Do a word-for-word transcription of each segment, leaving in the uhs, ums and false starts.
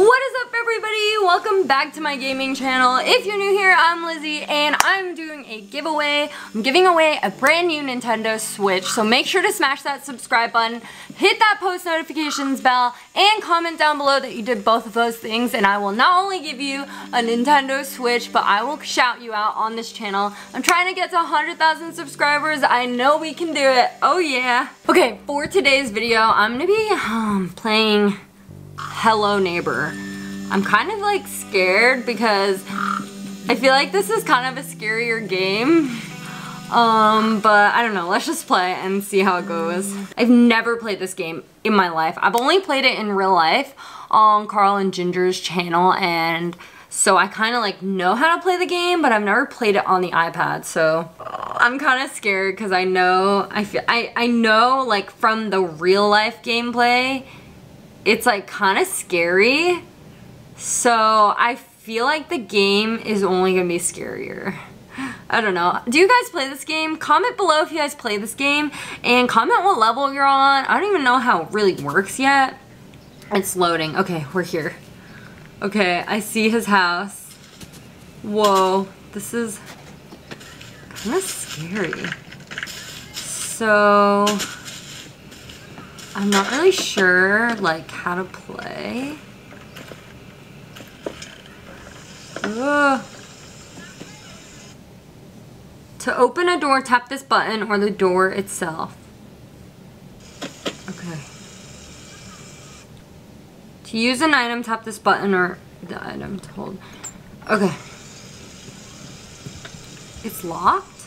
What is up, everybody? Welcome back to my gaming channel. If you're new here, I'm Lizzie, and I'm doing a giveaway. I'm giving away a brand new Nintendo Switch, so make sure to smash that subscribe button, hit that post notifications bell, and comment down below that you did both of those things, and I will not only give you a Nintendo Switch, but I will shout you out on this channel. I'm trying to get to one hundred thousand subscribers. I know we can do it. Oh, yeah. Okay, for today's video, I'm gonna be um, playing Hello Neighbor. I'm kind of like scared because I feel like this is kind of a scarier game. Um, but I don't know, let's just play and see how it goes. I've never played this game in my life. I've only played it in real life on Carl and Ginger's channel, and so I kind of like know how to play the game, but I've never played it on the iPad, so I'm kind of scared because I know, I feel, I, I know like from the real life gameplay, it's like kind of scary, so I feel like the game is only gonna be scarier. I don't know. Do you guys play this game? Comment below if you guys play this game, and comment what level you're on. I don't even know how it really works yet. It's loading. Okay, we're here. Okay, I see his house. Whoa, this is kind of scary. So I'm not really sure like how to play. Ugh. To open a door, tap this button or the door itself. Okay. To use an item, tap this button or the item to hold. Okay. It's locked?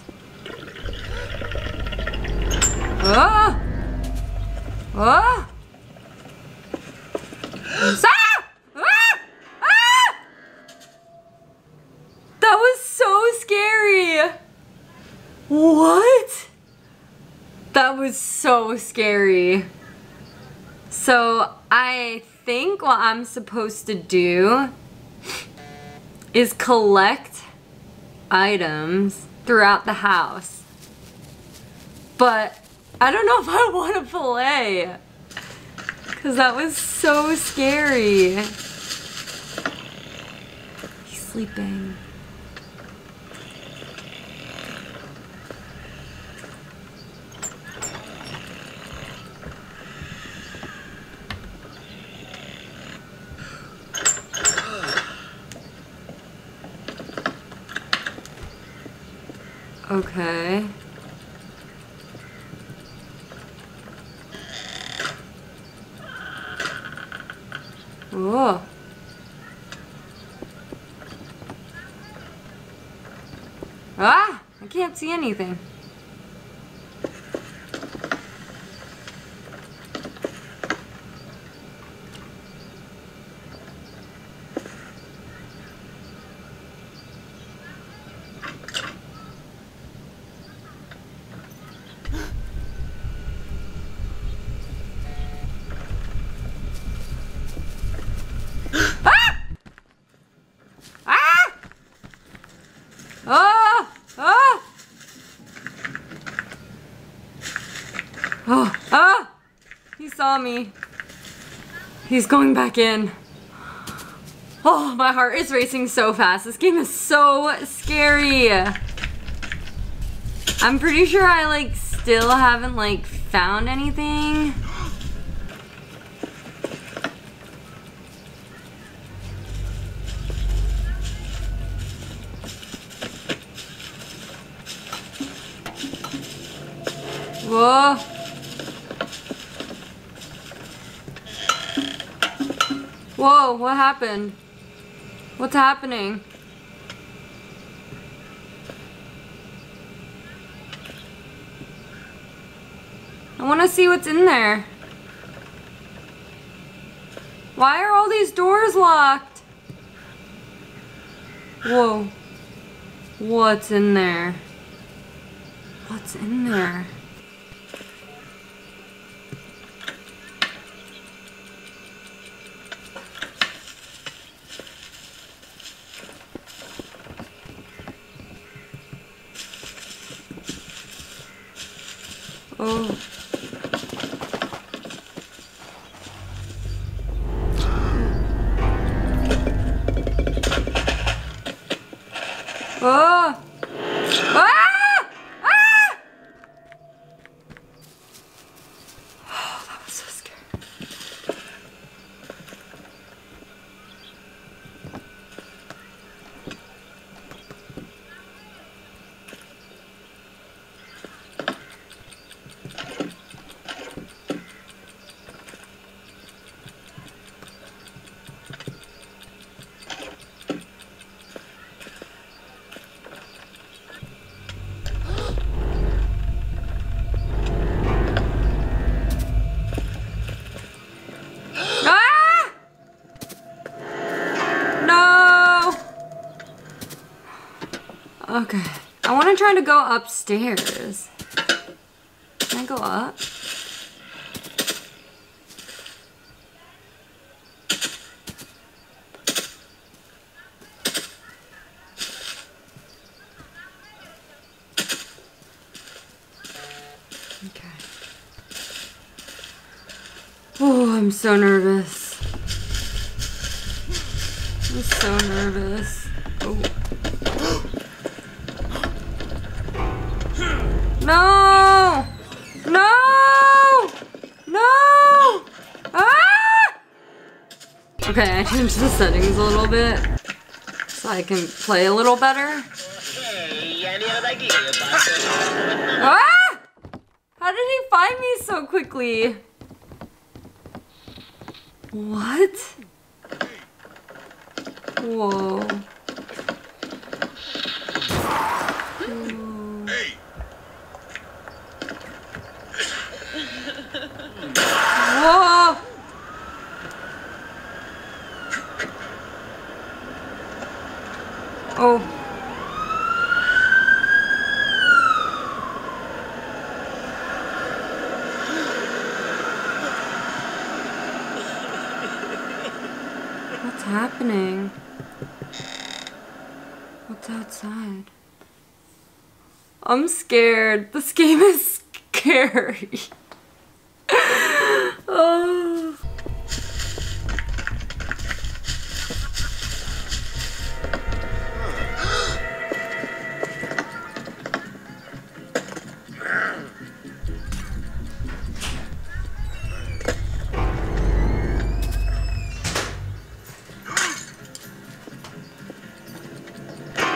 Oh! Oh! Ah! Ah! Ah! That was so scary! What? That was so scary. So I think what I'm supposed to do is collect items throughout the house. But I don't know if I want to play, because that was so scary. He's sleeping. Okay. Oh. Ah! I can't see anything. Oh, ah! He saw me. He's going back in. Oh, my heart is racing so fast. This game is so scary. I'm pretty sure I like still haven't like found anything. Whoa. Whoa, what happened? What's happening? I want to see what's in there. Why are all these doors locked? Whoa. What's in there? What's in there? Oh. Oh! Ah! Ah! Oh, that was so scary. Okay, I want to try to go upstairs. Can I go up? Okay. Oh, I'm so nervous. I'm so nervous. Oh. No! No! No! Ah! Okay, I changed the settings a little bit so I can play a little better. Ah! How did he find me so quickly? What? Whoa. Whoa! Oh. What's happening? What's outside? I'm scared. This game is scary. Oh.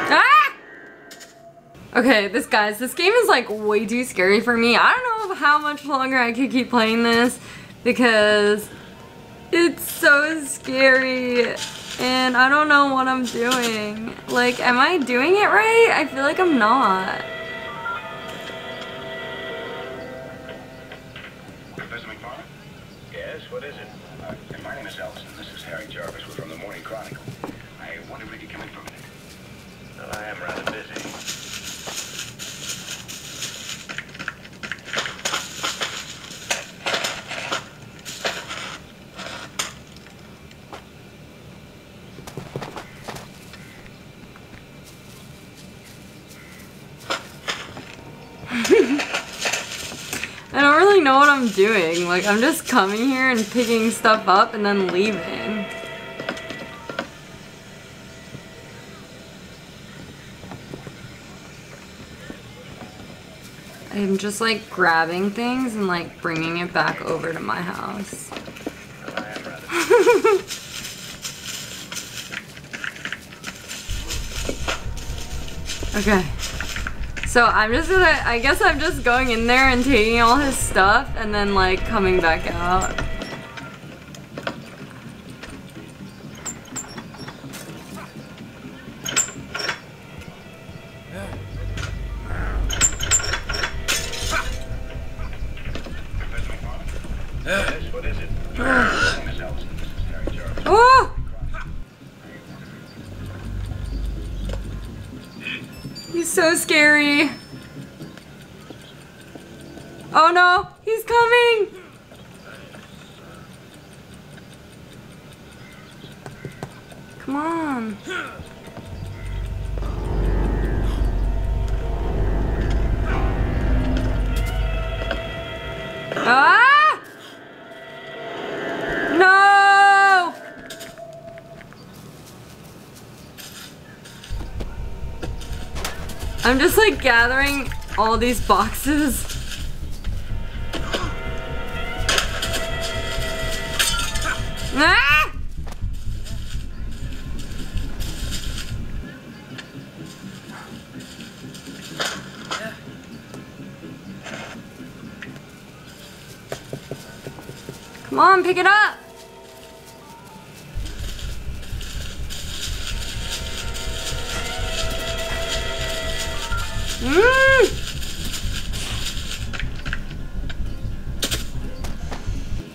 Ah! Okay, this guys, this game is like way too scary for me. I don't know how much longer I could keep playing this, because it's so scary and I don't know what I'm doing. Like, am I doing it right? I feel like I'm not. Professor McFarland? Yes, what is it? Uh, my name is Elson. This is Harry Jarvis. We're from the Morning Chronicle. I wonder if you come in for a minute. Well, I am rather busy. Know what I'm doing. Like, I'm just coming here and picking stuff up and then leaving. I'm just like grabbing things and like bringing it back over to my house. Okay. So I'm just gonna, I guess I'm just going in there and taking all his stuff and then like coming back out. So scary. Oh no, he's coming. Come on. Ah! No! I'm just like gathering all these boxes. Ah! Come on, pick it up. Mm.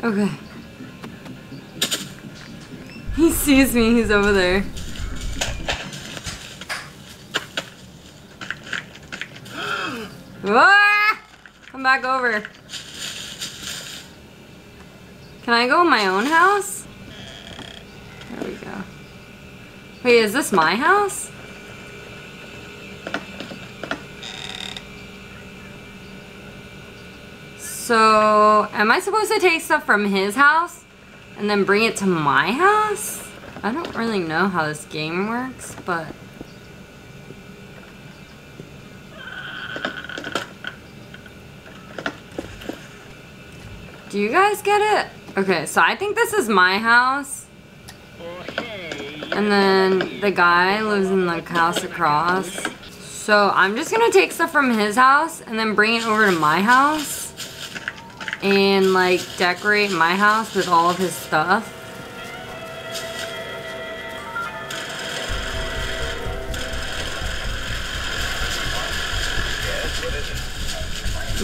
Okay. He sees me, he's over there. Ah! Come back over. Can I go in my own house? There we go. Wait, is this my house? So, am I supposed to take stuff from his house and then bring it to my house? I don't really know how this game works, but... do you guys get it? Okay, so I think this is my house. And then the guy lives in the house across. So, I'm just gonna take stuff from his house and then bring it over to my house. And like decorate my house with all of his stuff.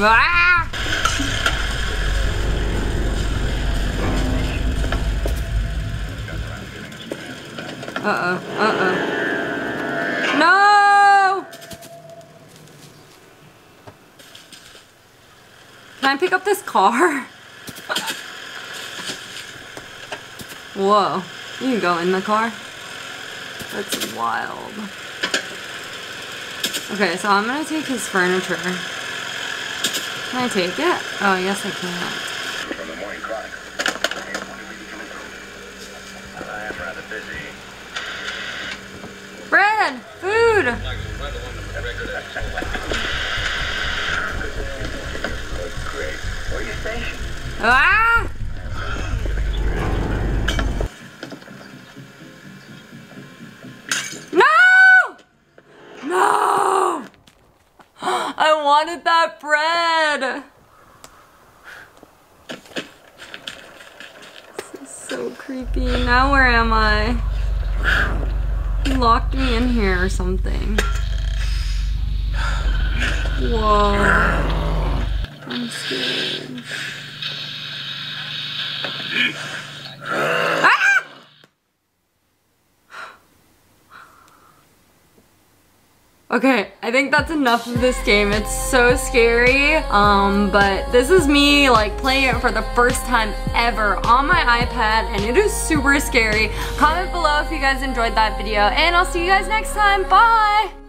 Ah! Uh oh, uh oh. No! Can I pick up this car? Whoa, you can go in the car. That's wild. Okay, so I'm gonna take his furniture. Can I take it? Oh, yes I can. From the Morning Chronicle. I am rather busy. Bread! Food! Ah! No! No! I wanted that bread! This is so creepy. Now where am I? He locked me in here or something. Whoa. I'm scared. Ah! Okay, I think that's enough of this game. It's so scary, um, but this is me like playing it for the first time ever on my iPad, and it is super scary. Comment below if you guys enjoyed that video, and I'll see you guys next time. Bye!